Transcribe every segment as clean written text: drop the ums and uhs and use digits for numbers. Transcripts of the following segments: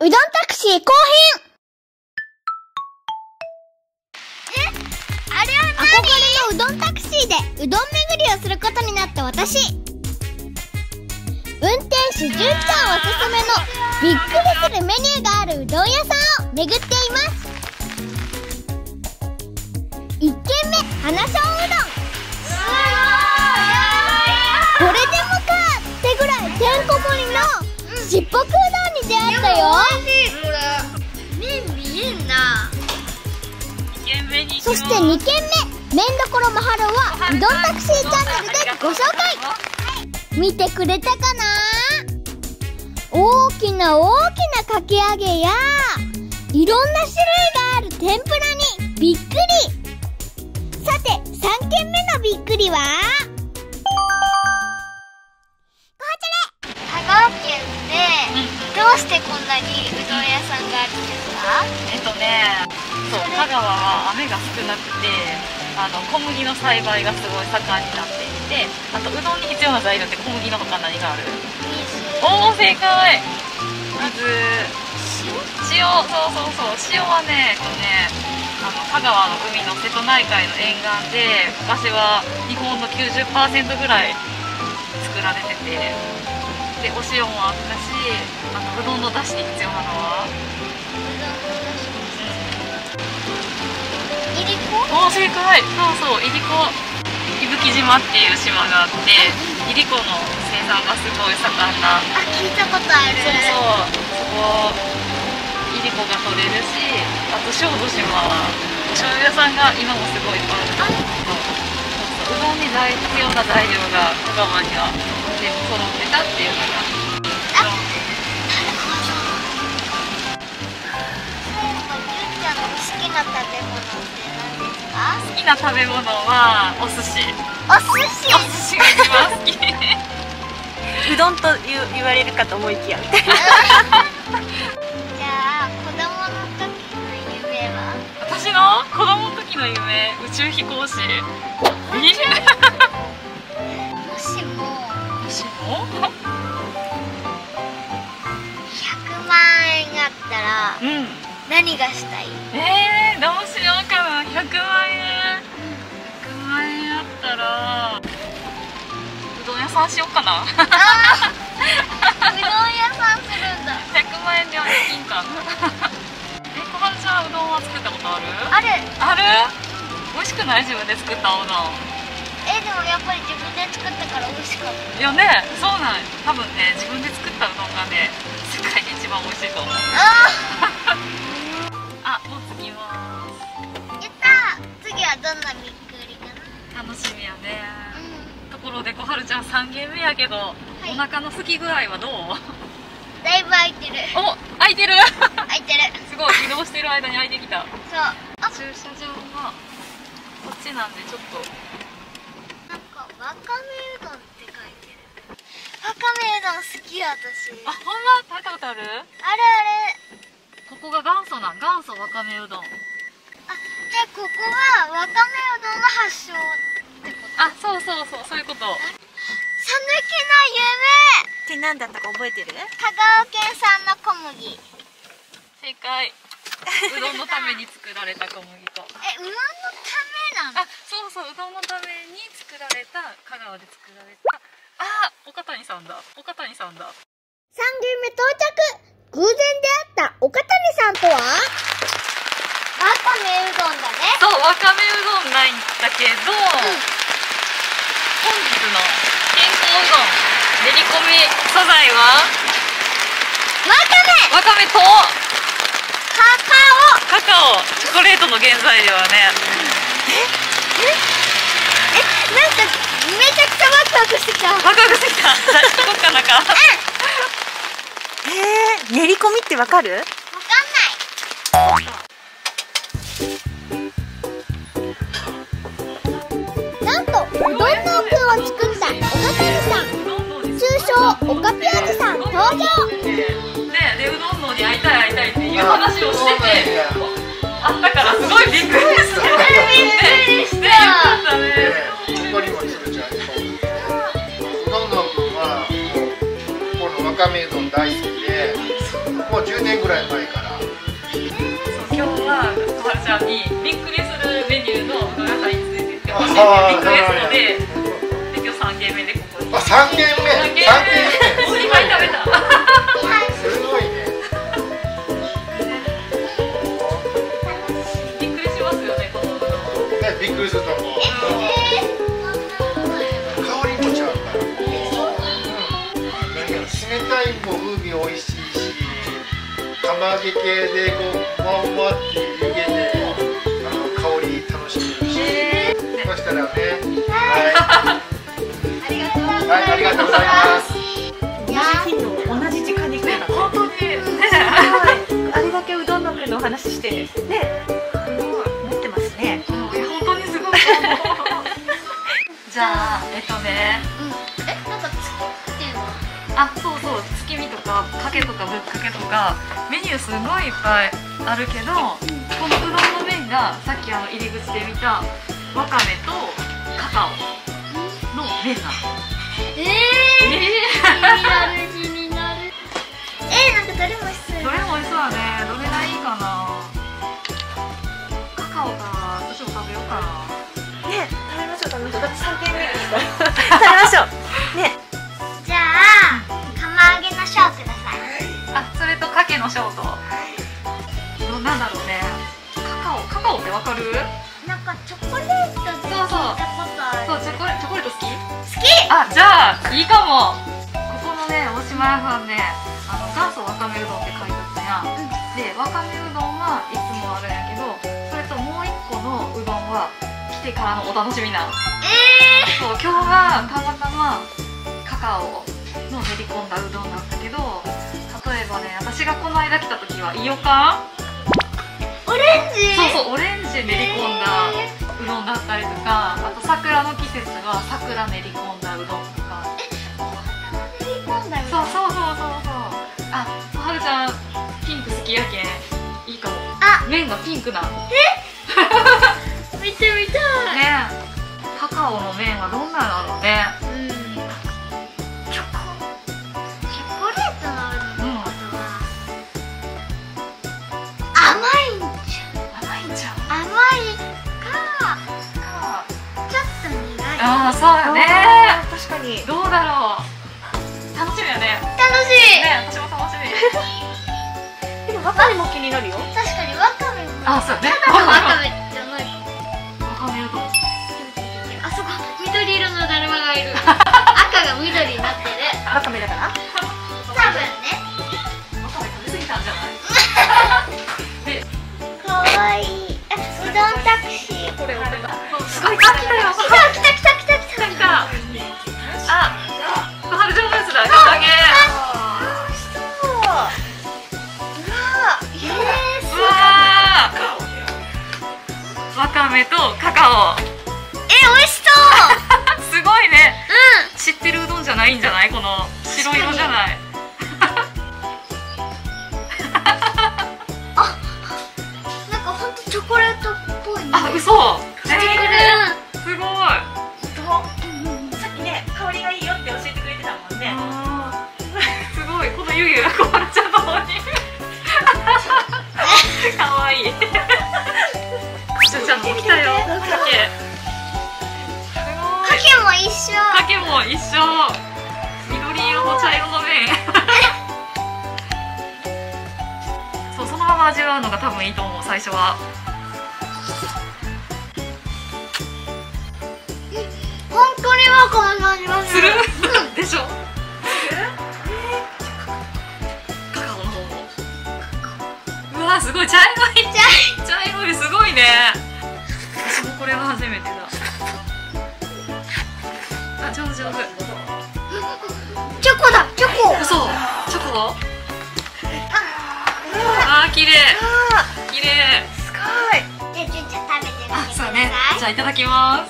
うどんタクシー後編。あれは何？憧れのうどんタクシーでうどん巡りをすることになった私。運転手純ちゃんおすすめのびっくりするメニューがあるうどん屋さんを巡っています。1軒目、花生うどん。これでもかってぐらいてんこ盛りのしっぽくうどんに出会ったよ。そして2軒目、麺どころまはるはうどんタクシーチャンネルでご紹介。見てくれたかな？大きな大きなかき揚げやいろんな種類がある天ぷらにびっくり。さて3軒目のびっくりはどうしてこんなにうどん屋さんがあるんですか？そう、香川は雨が少なくて小麦の栽培がすごい盛んになっていて、あとうどんに必要な材料って小麦の他何がある？水。おお、正解。水、塩。そう、塩は香川の海の瀬戸内海の沿岸で昔は日本の 90% ぐらい作られてて、でお塩もあったし、うどんの出汁に必要なのはいりこ。おー、正解。そう、いりこ。伊吹島っていう島があって、いりこの生産がすごい盛んな。あ、聞いたことある。そこいりこが取れるし、あと小豆島はお醤油屋さんが今もすごいいっぱいある。うどんに必要な材料が香川にはで揃ってたっていうのが。あ、なるほど。純ちゃんの好きな食べ物って何ですか？好きな食べ物はお寿司。お寿司が一番好き。うどんと言われるかと思いきやみたいな。じゃあ子供の時の夢は？私の子供の時の夢、宇宙飛行士。100万円があったら何がしたい？どうしようかな。100万円あったらうどん屋さんしようかな。うどん屋さんするんだ。100万円ではできんかな。小春ちゃん、うどんは作ったことある？ある。美味しくない？自分で作ったおうどん。でもやっぱり自分で作ったから美味しかったよね。そうなん。多分ね、自分で作ったうどんがね、世界で一番美味しいと思う。あ、もう次は。やった。次はどんなびっくりかな。楽しみやね。ところで小春ちゃん3軒目やけど、お腹の空き具合はどう？だいぶ空いてる。お、空いてる。すごい、移動してる間に空いてきた。そう。駐車場はこっちなんでちょっと。わかめうどんって書いてる。わかめうどん好きや私。あ、ほんま？食べたことある？あれ。ここが元祖なん。元祖わかめうどん。あ、じゃあここはわかめうどんの発祥ってこと？あ、そう、そういうこと。さぬきの夢って何だったか覚えてる？香川県産の小麦。正解。うどんのために作られた小麦粉。うどんのため？あ、そう、うどんのために作られた、香川で作られた。あ、岡谷さんだ。3軒目到着。偶然出会った岡谷さんとは？わかめうどんだね。そう、わかめうどんないんだけど、本日の健康うどん練り込み素材はわかめとカカオ。チョコレートの原材料はね。なんかめちゃくちゃワクワクしてきた。出しとこうかな。練り込みってわかる？わかんない。なんとうどんトークを作った岡谷さん、通称岡ぴあじさん登場。でうどん脳に会いたいっていう話をしてて。あったからすごいびっくりした。びっくりした。よかったね。他にもいるじゃん。どんどん君はこのわかめうどん大好きで、もう10年ぐらい前から。今日は小春ちゃんにびっくりするメニューのうどん屋さんについてってほしいってリクエストで、今日3軒目でここに。あ、3軒目。2回食べた。びっくりすると思う。香りもちゃうから。冷たいも風味おいしいし、釜揚げ系でこうふわふわっていう湯気で香り楽しめるし。そしたらね。はい、ありがとうございます。同じ時間に来た。本当にね。あれだけうどんの国の話してね。じゃあなんか月っていうの？あ、そうそう、月見とかかけとかぶっかけとかメニューすごいいっぱいあるけど、このうどんの麺がさっき入り口で見たわかめとカカオの麺だ。気になる。なんかどれも美味しそう。どれも美味しそうだね。どれがいいかな。カカオか、どっちも食べようかな。食べましょう。ね。じゃあ釜揚げのショーください。あ、それとかけのショーと。なんだろうね。カカオってわかる？なんかチョコレートって聞いたことある。そう、チョコレート好き？好き。あ、じゃあいいかも。ここのね、大島屋さんね、元祖わかめうどんって書いてあるじゃん。で、わかめうどんはいつもあるんやけど、それともう一個のうどんは。来てからのお楽しみな。そう、今日はたまたまカカオの練り込んだうどんだったけど、例えばね、私がこの間来た時はイオカン、オレンジ、そうそう、オレンジ練り込んだうどんだったりとか、あと桜の季節は桜練り込んだうどんとか。練り込んだうどん。そう。あ、小春ちゃんピンク好きやけんいいかも。あ、麺がピンクな。見てみたいね。カカオの麺はどんなのね。チョコレートのあるのは甘いんちゃう。甘いかちょっと苦い。ああ、そうよね。確かに。どうだろう。楽しみよね。楽しいね。私も楽しみ。でもわかめも気になるよ。確かにわかめも。あ、そうね。ただのわかめ。緑色のだるまがいる。赤が緑になってる。わかめだから。多分ね。わかめ食べ過ぎたんじゃない？可愛い。うどんタクシー。これ俺だ。すごい。来た。あ、小春ちゃんのやつだ。かげ。わかめとカカオ。美味しそう。すごいね。知ってるうどんじゃないんじゃない？この白色じゃない。あ、なんか本当チョコレートっぽいね。あ、嘘。すごい。さっきね、香りがいいよって教えてくれてたもんね。すごい。この湯気がこぼれちゃうのに。可愛い。ちゃんと来たよ。かけも一緒。緑色の茶色の麺。そう、そのまま味わうのが多分いいと思う。最初は。本当にわかめの味がする。でしょ。カカオの方も。うわ、すごい茶色いすごいね。私もこれは初めてだ。上手。チョコだ。そう、チョコ。あ、綺麗。すごい。じゃあ、ちょっと食べてみてください。そうね。じゃあ、いただきま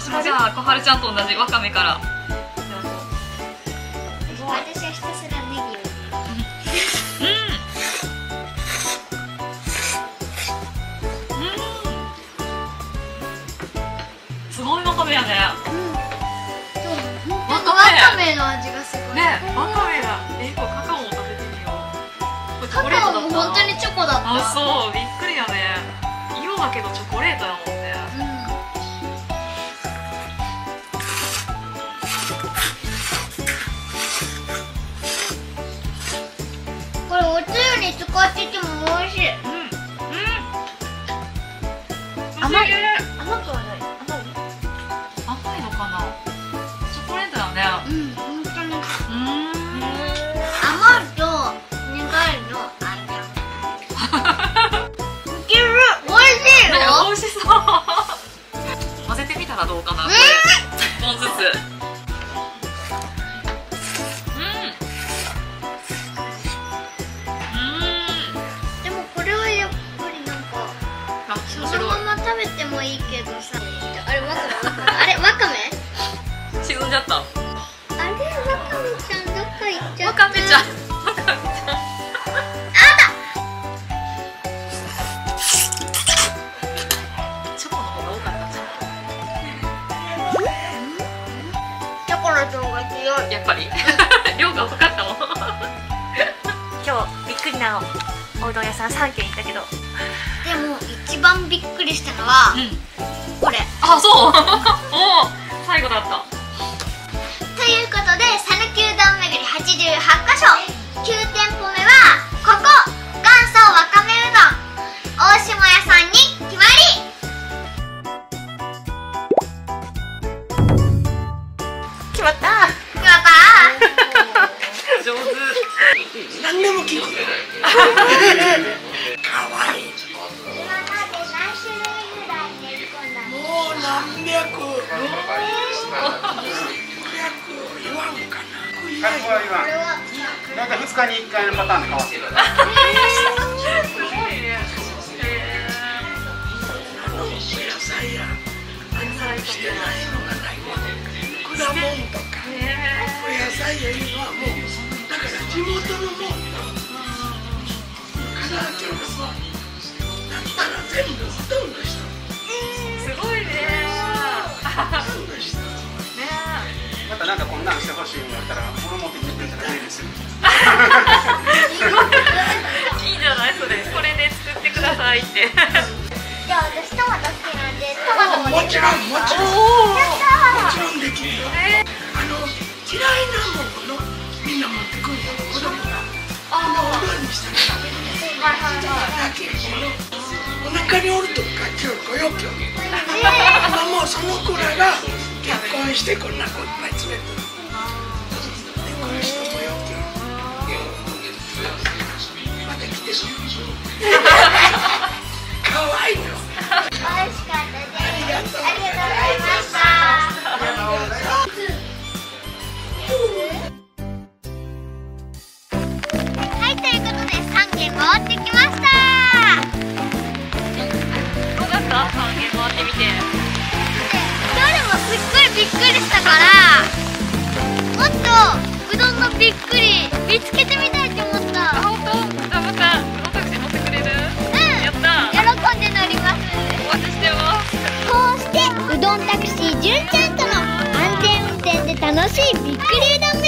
す。私もじゃあ、小春ちゃんと同じわかめから。私はひたすらネギを。めの味がすごいね。わかめだ。これカカオも食べてみよう。カカオも本当にチョコだった。あ、そう、びっくりだね。色だけどチョコレートだもんね。これおつゆに使ってても美味しい。甘い。甘くはない。甘いのかな。チョコレートだね。本当に。甘いと苦いのあれ。いける。美味しいよ。美味しそう。混ぜてみたらどうかな。一本ずつ。でもこれはやっぱりなんかそのまま食べてもいいけどさ。あれわかめ。あれわかめ。沈んじゃった。あれ、わかめちゃん、どっか行っちゃった。わかめちゃん。わかめちゃん。あった。チョコの方が多かったじゃん。チョコの方が強い。やっぱり。量が多かったもん。今日びっくりなおうどん屋さん3軒行ったけど。でも、一番びっくりしたのは。これ。あ、そう。おお。最後だった。ということで、讃岐うどん巡り88カ所、9店舗目はここ元祖わかめうどん大島屋さんに決まり。決まった。決まった。上手。何でも決まってない。可愛い。だいたい2日に1回のパターンで変わってる。またなんかこんなんしてほしいんだったら物持ってきてくれたらいいですよ。いいじゃないそれ。これで作ってくださいって。じゃあ私トマト好きなんでトマトもできますか？もちろんもちろんできるよ。嫌いなものみんな持ってくるの子供がお料理にしたら食べるね。だけどお腹におるとかちょっとよくよ。今もうその子らが結婚してこんな子いっぱい詰めてる。可愛いの。美味しかったです。ありがとうございました。ありがとうございます。はい、ということで3軒回ってきました。どうだった？3軒回ってみて。どれもすっごいびっくりしたから、もっとうどんのびっくり見つけてみたいと思った。こうしてうどんタクシー純ちゃんとの安全運転で楽しいびっくりうどん巡り